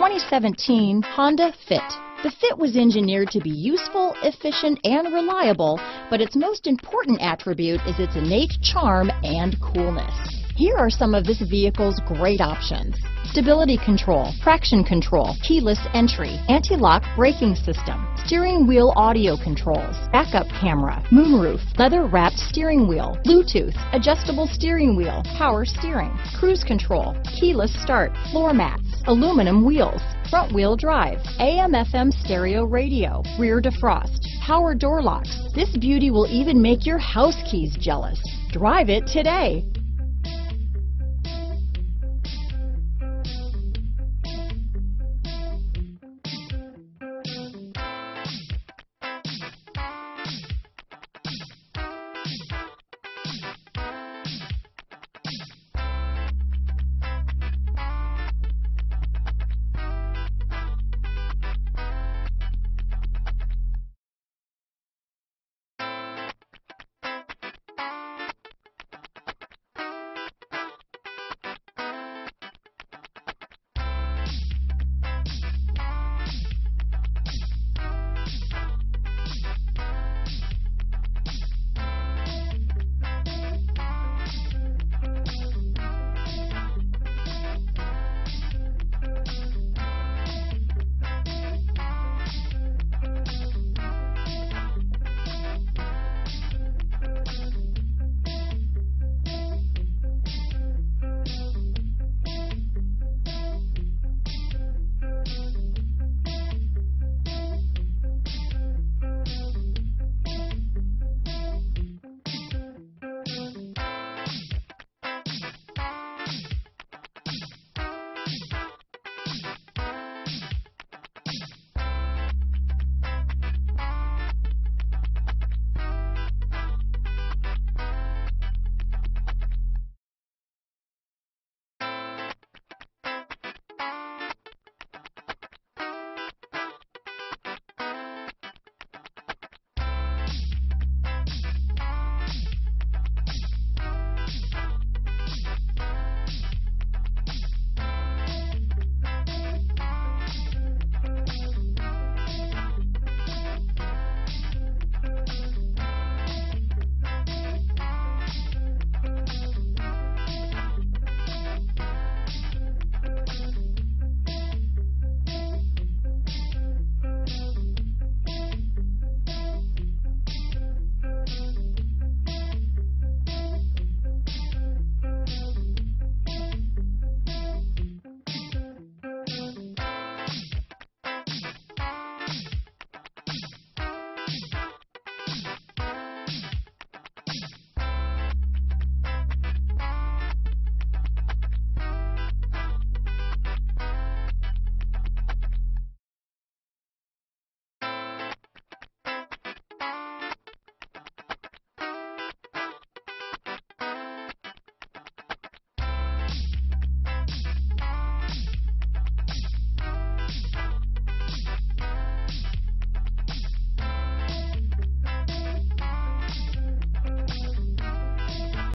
2017 Honda Fit. The Fit was engineered to be useful, efficient, and reliable, but its most important attribute is its innate charm and coolness. Here are some of this vehicle's great options: stability control, traction control, keyless entry, anti-lock braking system, steering wheel audio controls, backup camera, moonroof, leather-wrapped steering wheel, Bluetooth, adjustable steering wheel, power steering, cruise control, keyless start, floor mats, aluminum wheels, front-wheel drive, AM/FM stereo radio, rear defrost, power door locks. This beauty will even make your house keys jealous. Drive it today.